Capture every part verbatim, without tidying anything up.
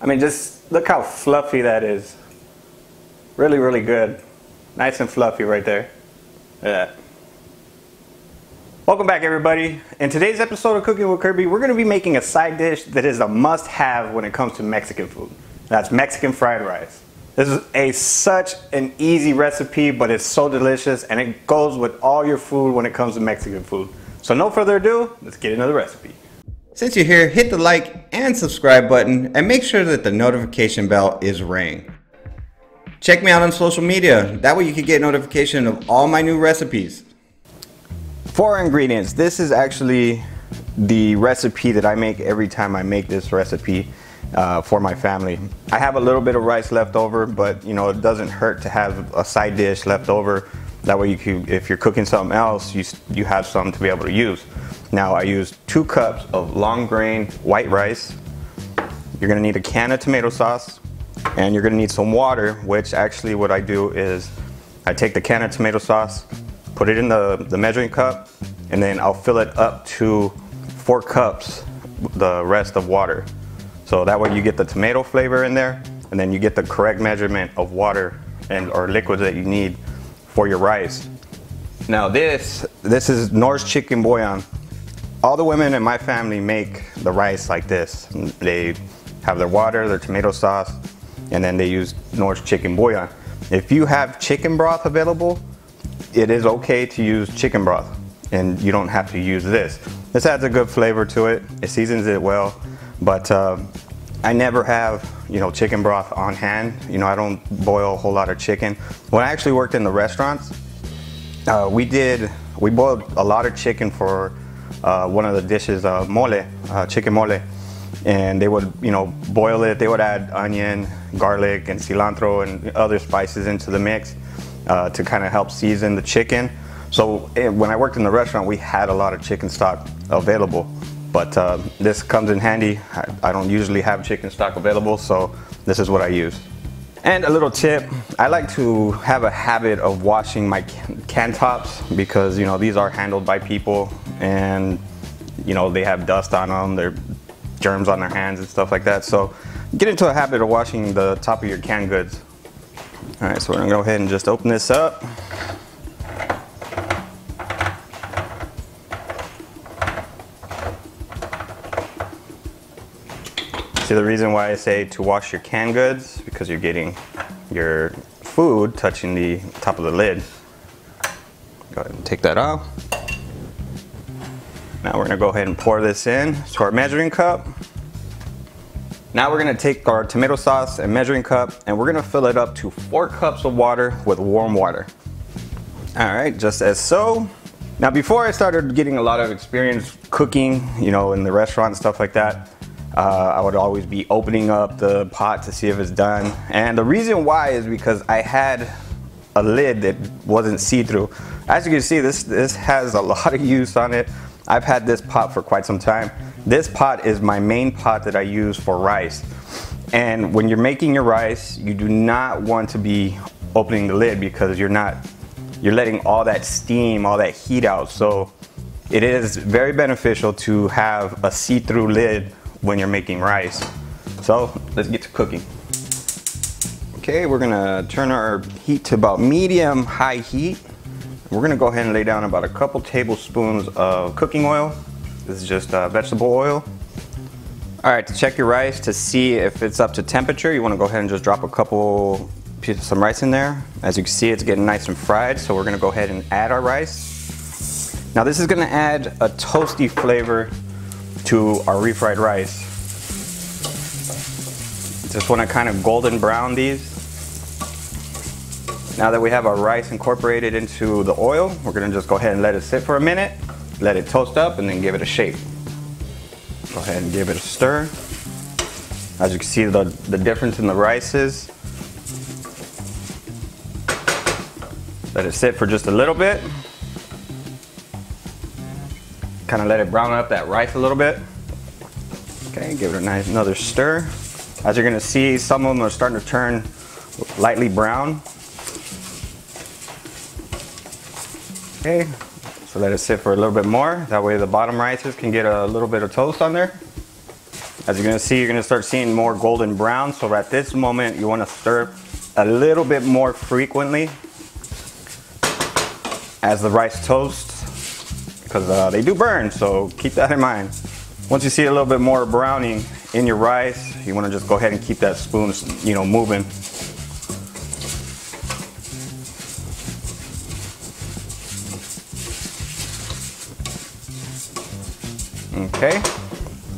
I mean, just look how fluffy that is. Really, really good. Nice and fluffy right there. Look at that. Welcome back, everybody. In today's episode of Cooking with Kirby, we're going to be making a side dish that is a must-have when it comes to Mexican food. That's Mexican fried rice. This is a such an easy recipe, but it's so delicious, and it goes with all your food when it comes to Mexican food. So no further ado, let's get into the recipe. Since you're here, hit the like and subscribe button, and make sure that the notification bell is ringing. Check me out on social media, that way you can get notification of all my new recipes. For ingredients, this is actually the recipe that I make every time I make this recipe uh, for my family. I have a little bit of rice left over, but you know, it doesn't hurt to have a side dish left over. That way you can, if you're cooking something else, you, you have something to be able to use. Now I use two cups of long grain white rice. You're gonna need a can of tomato sauce, and you're gonna need some water, which actually what I do is I take the can of tomato sauce, put it in the, the measuring cup, and then I'll fill it up to four cups, the rest of water. So that way you get the tomato flavor in there, and then you get the correct measurement of water and or liquids that you need for your rice. Now this, this is Knorr's chicken bouillon. All the women in my family make the rice like this. They have their water, their tomato sauce, and then they use Knorr's chicken bouillon. If you have chicken broth available, it is okay to use chicken broth, and you don't have to use this. This adds a good flavor to it. It seasons it well, but uh, I never have, you know, chicken broth on hand. You know, I don't boil a whole lot of chicken. When I actually worked in the restaurants, uh, we did, we boiled a lot of chicken for uh, one of the dishes, uh, mole, uh, chicken mole. And they would, you know, boil it. They would add onion, garlic, and cilantro and other spices into the mix uh, to kind of help season the chicken. So it, when I worked in the restaurant, we had a lot of chicken stock available. But uh, this comes in handy. I, I don't usually have chicken stock available, so this is what I use. And a little tip, I like to have a habit of washing my can, can tops, because you know, these are handled by people, and you know, they have dust on them, they're germs on their hands and stuff like that. So get into a habit of washing the top of your canned goods. All right, so we're gonna go ahead and just open this up. See, the reason why I say to wash your canned goods, because you're getting your food touching the top of the lid. Go ahead and take that off. Now we're gonna go ahead and pour this in to our measuring cup. Now we're gonna take our tomato sauce and measuring cup, and we're gonna fill it up to four cups of water with warm water. All right, just as so. Now before I started getting a lot of experience cooking, you know, in the restaurant and stuff like that, Uh, I would always be opening up the pot to see if it's done. And the reason why is because I had a lid that wasn't see-through. As you can see, this, this has a lot of use on it. I've had this pot for quite some time. This pot is my main pot that I use for rice. And when you're making your rice, you do not want to be opening the lid, because you're not, you're letting all that steam, all that heat out. So it is very beneficial to have a see-through lid when you're making rice. So let's get to cooking. Okay, we're gonna turn our heat to about medium high heat. We're gonna go ahead and lay down about a couple tablespoons of cooking oil. This is just uh, vegetable oil. All right, to check your rice to see if it's up to temperature, you wanna go ahead and just drop a couple pieces, some rice in there. As you can see, it's getting nice and fried, so we're gonna go ahead and add our rice. Now this is gonna add a toasty flavor to our refried rice. Just want to kind of golden brown these. Now that we have our rice incorporated into the oil, we're gonna just go ahead and let it sit for a minute, let it toast up, and then give it a shake. Go ahead and give it a stir. As you can see, the, the difference in the rice is. Let it sit for just a little bit. Kind of let it brown up that rice a little bit. Okay, give it a nice another stir. As you're gonna see, some of them are starting to turn lightly brown. Okay, so let it sit for a little bit more. That way the bottom rices can get a little bit of toast on there. As you're gonna see, you're gonna start seeing more golden brown. So at this moment, you wanna stir a little bit more frequently as the rice toasts, because uh, they do burn, so keep that in mind. Once you see a little bit more browning in your rice, you wanna just go ahead and keep that spoon, you know, moving. Okay,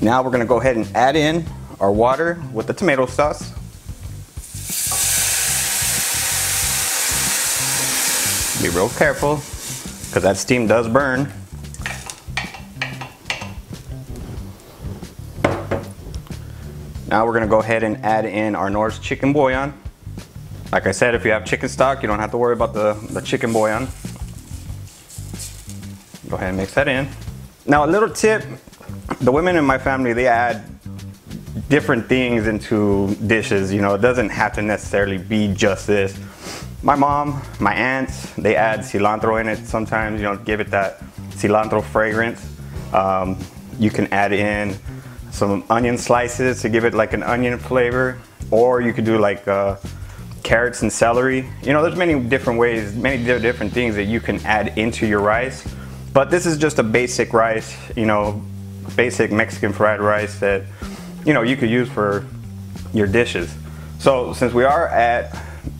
now we're gonna go ahead and add in our water with the tomato sauce. Be real careful, because that steam does burn. Now we're gonna go ahead and add in our Knorr's chicken bouillon. Like I said, if you have chicken stock, you don't have to worry about the, the chicken bouillon. Go ahead and mix that in. Now a little tip, the women in my family, they add different things into dishes. You know, it doesn't have to necessarily be just this. My mom, my aunts, they add cilantro in it sometimes, you know, give it that cilantro fragrance. Um, you can add in some onion slices to give it like an onion flavor, or you could do like uh, carrots and celery. You know, there's many different ways, many different things that you can add into your rice. But this is just a basic rice, you know, basic Mexican fried rice that, you know, you could use for your dishes. So since we are at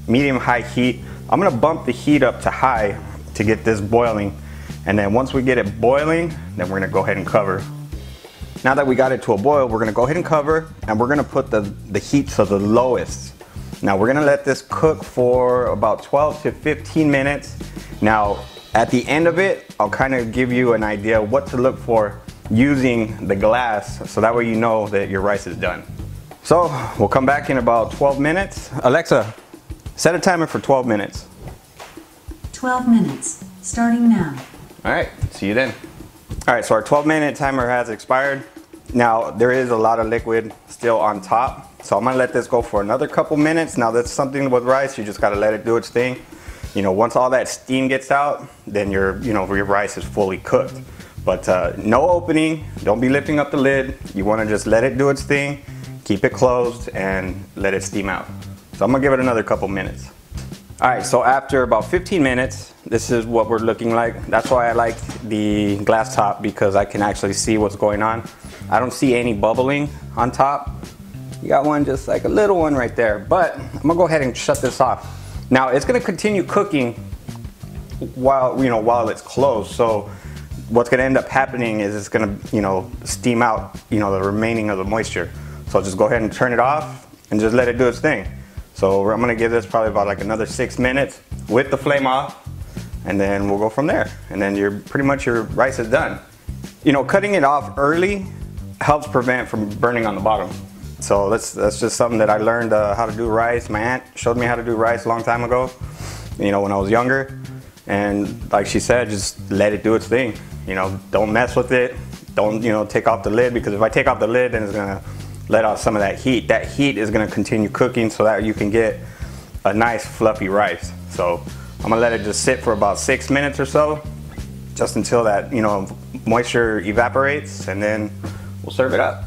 medium-high heat, I'm gonna bump the heat up to high to get this boiling. And then once we get it boiling, then we're gonna go ahead and cover. Now that we got it to a boil, we're gonna go ahead and cover, and we're gonna put the, the heat to the lowest. Now we're gonna let this cook for about twelve to fifteen minutes. Now, at the end of it, I'll kind of give you an idea what to look for using the glass, so that way you know that your rice is done. So we'll come back in about twelve minutes. Alexa, set a timer for twelve minutes. twelve minutes, starting now. All right, see you then. All right, so our twelve minute timer has expired. Now there is a lot of liquid still on top, so I'm gonna let this go for another couple minutes. Now that's something with rice, you just gotta let it do its thing. You know, once all that steam gets out, then your, you know, your rice is fully cooked. But uh, no opening, don't be lifting up the lid. You wanna just let it do its thing, keep it closed, and let it steam out. So I'm gonna give it another couple minutes. All right, so after about fifteen minutes, this is what we're looking like. That's why I like the glass top, because I can actually see what's going on. I don't see any bubbling on top. You got one, just like a little one right there. But I'm gonna go ahead and shut this off. Now it's gonna continue cooking while, you know, while it's closed. So what's gonna end up happening is it's gonna, you know, steam out, you know, the remaining of the moisture. So just go ahead and turn it off and just let it do its thing. So I'm gonna give this probably about like another six minutes with the flame off, and then we'll go from there. And then you're pretty much, your rice is done. You know, cutting it off early helps prevent from burning on the bottom. So that's, that's just something that I learned uh, how to do rice. My aunt showed me how to do rice a long time ago, you know, when I was younger. And like she said, just let it do its thing. You know, don't mess with it. Don't, you know, take off the lid, because if I take off the lid, then it's gonna let off some of that heat. That heat is gonna continue cooking so that you can get a nice fluffy rice. So I'm gonna let it just sit for about six minutes or so, just until that, you know, moisture evaporates, and then we'll serve it up.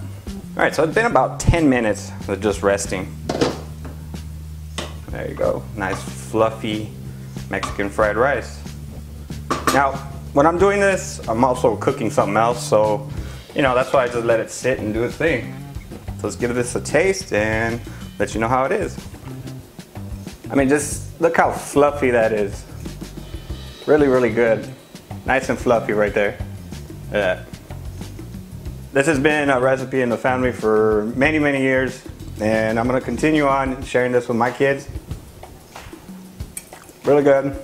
All right, so it's been about ten minutes of just resting. There you go, nice fluffy Mexican fried rice. Now, when I'm doing this, I'm also cooking something else, so, you know, that's why I just let it sit and do its thing. So let's give this a taste and let you know how it is. I mean, just look how fluffy that is. Really, really good. Nice and fluffy right there. Look at that. This has been a recipe in the family for many, many years, and I'm gonna continue on sharing this with my kids. Really good.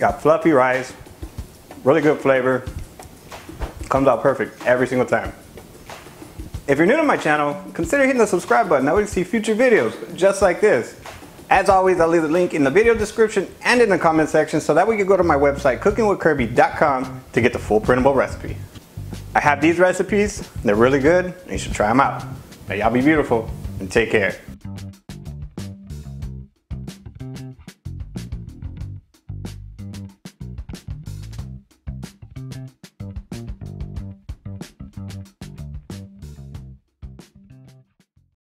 Got fluffy rice, really good flavor. Comes out perfect every single time. If you're new to my channel, consider hitting the subscribe button. That way you see future videos just like this. As always, I'll leave the link in the video description and in the comment section, so that way you go to my website, cooking with kirby dot com, to get the full printable recipe. I have these recipes, they're really good, and you should try them out. Now y'all be beautiful, and take care.